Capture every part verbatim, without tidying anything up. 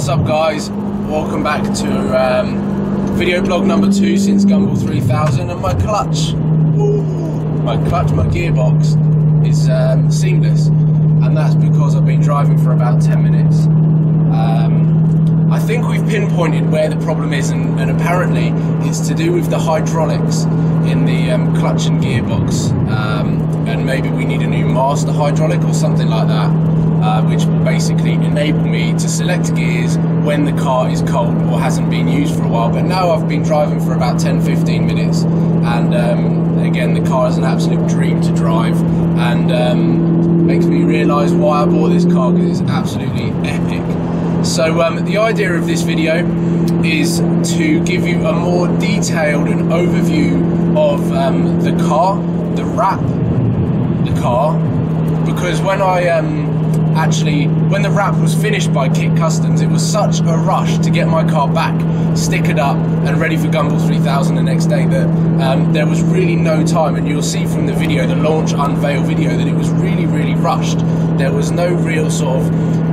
What's up, guys? Welcome back to um, video blog number two since Gumball three thousand, and my clutch, ooh, my clutch, my gearbox is um, seamless, and that's because I've been driving for about ten minutes. Um, I think we've pinpointed where the problem is, and, and apparently it's to do with the hydraulics in the um, clutch and gearbox, um, and maybe we need a new master hydraulic or something like that. Uh, which will basically enable me to select gears when the car is cold or hasn't been used for a while. But now I've been driving for about ten fifteen minutes, and um, again, the car is an absolute dream to drive, and um, makes me realise why I bought this car, because it's absolutely epic. So um, the idea of this video is to give you a more detailed and overview of um, the car, the wrap, the car, because when I um, Actually, when the wrap was finished by Kit Customs, it was such a rush to get my car back, stickered up and ready for Gumball three thousand the next day that um, there was really no time, and you'll see from the video, the launch unveil video, that it was really, really rushed. There was no real sort of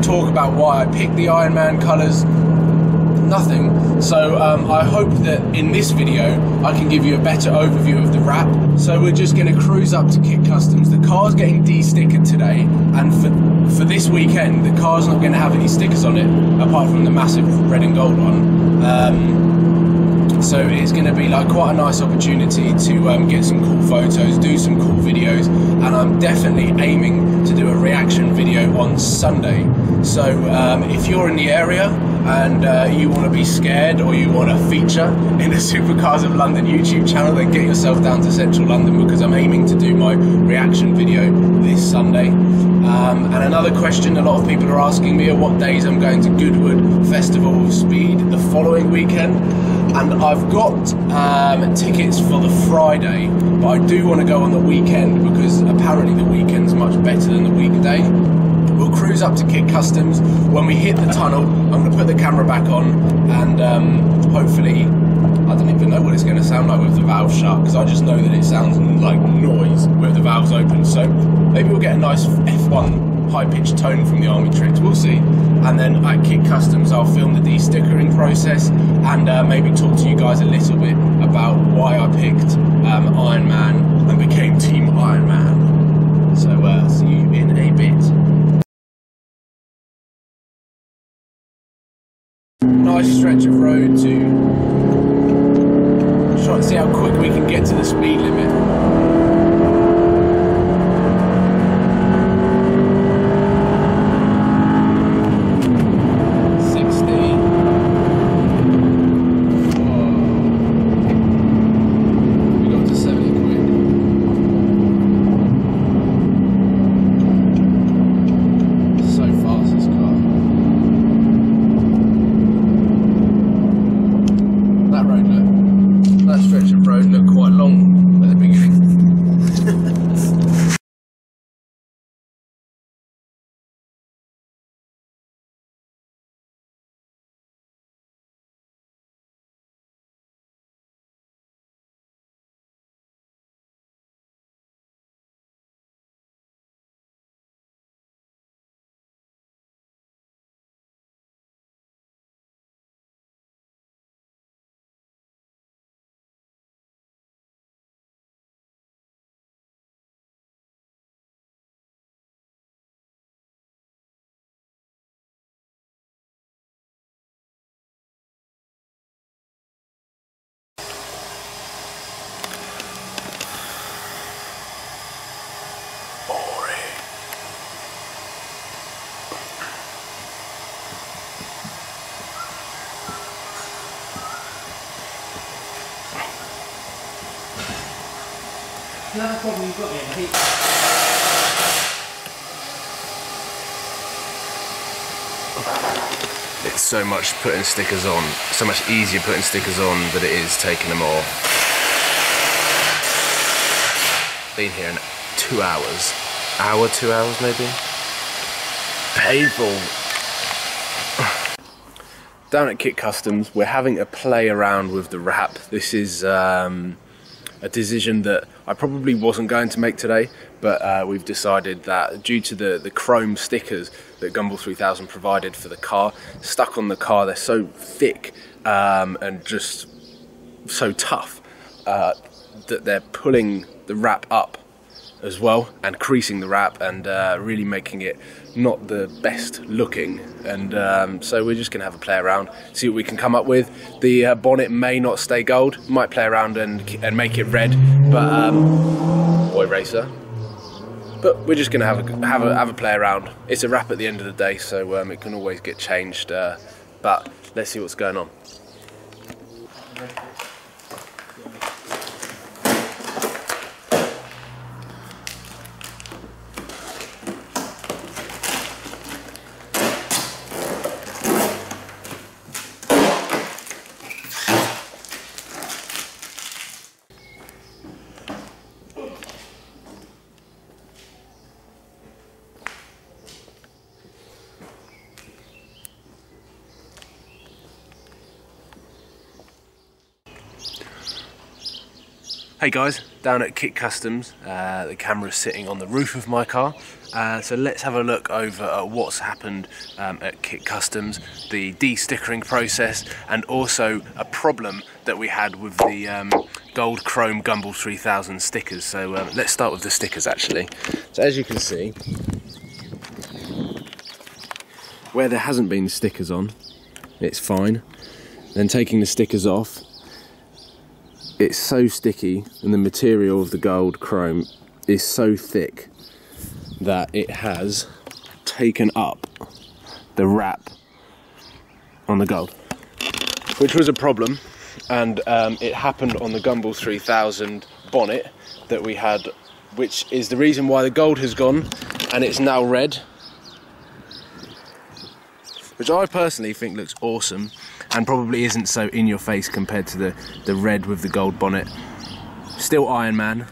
talk about why I picked the Iron Man colours, nothing. So um, I hope that in this video I can give you a better overview of the wrap. So we're just going to cruise up to Kit Customs. The car's getting de-stickered today, and for, for this weekend the car's not going to have any stickers on it apart from the massive red and gold one. Um, so it's going to be like quite a nice opportunity to um, get some cool photos, do some cool videos, and I'm definitely aiming to do a reaction video on Sunday. So um, if you're in the area and uh, you want to be scared, or you want to feature in the Supercars of London YouTube channel, then get yourself down to central London, because I'm aiming to do my reaction video this Sunday. Um, and another question a lot of people are asking me are what days I'm going to Goodwood Festival of Speed the following weekend. And I've got um, tickets for the Friday, but I do want to go on the weekend because apparently the weekend's much better than the weekday. We'll cruise up to Kit Customs. When we hit the tunnel, I'm going to put the camera back on, and um, hopefully, I don't even know what it's going to sound like with the valves shut, because I just know that it sounds like noise with the valves open. So maybe we'll get a nice F one high-pitched tone from the Army Tricks, we'll see. And then at Kit Customs I'll film the de-stickering process, and uh, maybe talk to you guys a little bit about why I picked um, Iron Man and became Team Iron Man. So uh, see you in a bit. Nice stretch of road to try and see how quick we can get to the speed limit. Another problem you've got here, heat. It's so much putting stickers on, so much easier putting stickers on than it is taking them off. Been here in two hours, hour, two hours maybe. Painful. Down at Kit Customs, we're having a play around with the wrap. This is um. a decision that I probably wasn't going to make today, but uh, we've decided that due to the, the chrome stickers that Gumball three thousand provided for the car, stuck on the car, they're so thick um, and just so tough uh, that they're pulling the wrap up as well and creasing the wrap and uh, really making it not the best looking, and um, so we're just gonna have a play around, see what we can come up with. The uh, bonnet may not stay gold, might play around and, and make it red, but um, or eraser, but we're just gonna have a, have, a, have a play around. It's a wrap at the end of the day, so um, it can always get changed, uh, but let's see what's going on. Hey guys, down at Kit Customs, uh, the camera's sitting on the roof of my car, uh, so let's have a look over at what's happened um, at Kit Customs, the de-stickering process, and also a problem that we had with the um, gold chrome Gumball three thousand stickers. So um, let's start with the stickers actually. So as you can see, where there hasn't been stickers on, it's fine. Then taking the stickers off, it's so sticky, and the material of the gold chrome is so thick that it has taken up the wrap on the gold, which was a problem, and um, it happened on the Gumball three thousand bonnet that we had, which is the reason why the gold has gone and it's now red, which I personally think looks awesome and probably isn't so in your face compared to the, the red with the gold bonnet. Still Iron Man,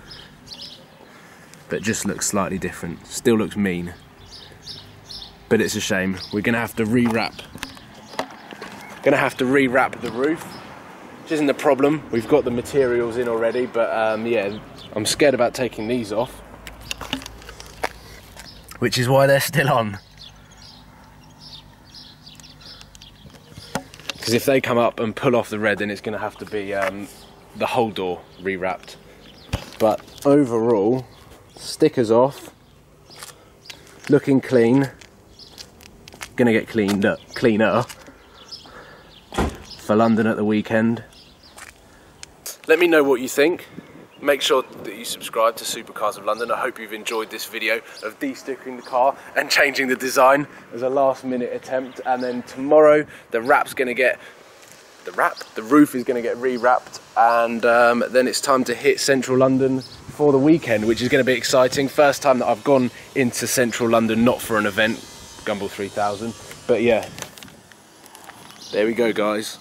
but just looks slightly different. Still looks mean, but it's a shame. We're gonna have to re-wrap, gonna have to re-wrap the roof, which isn't a problem. We've got the materials in already, but um, yeah, I'm scared about taking these off, which is why they're still on. Because if they come up and pull off the red, then it's going to have to be um, the whole door rewrapped. But overall, stickers off, looking clean. Going to get cleaned up, cleaner for London at the weekend. Let me know what you think. Make sure that you subscribe to Supercars of London. I hope you've enjoyed this video of de-stickering the car and changing the design as a last minute attempt. And then tomorrow the wrap's going to get, the wrap? The roof is going to get re-wrapped, and um, then it's time to hit central London for the weekend, which is going to be exciting. First time that I've gone into central London, not for an event, Gumball three thousand. But yeah, there we go guys.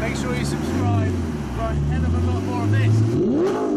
Make sure you subscribe for a hell of a lot more of this.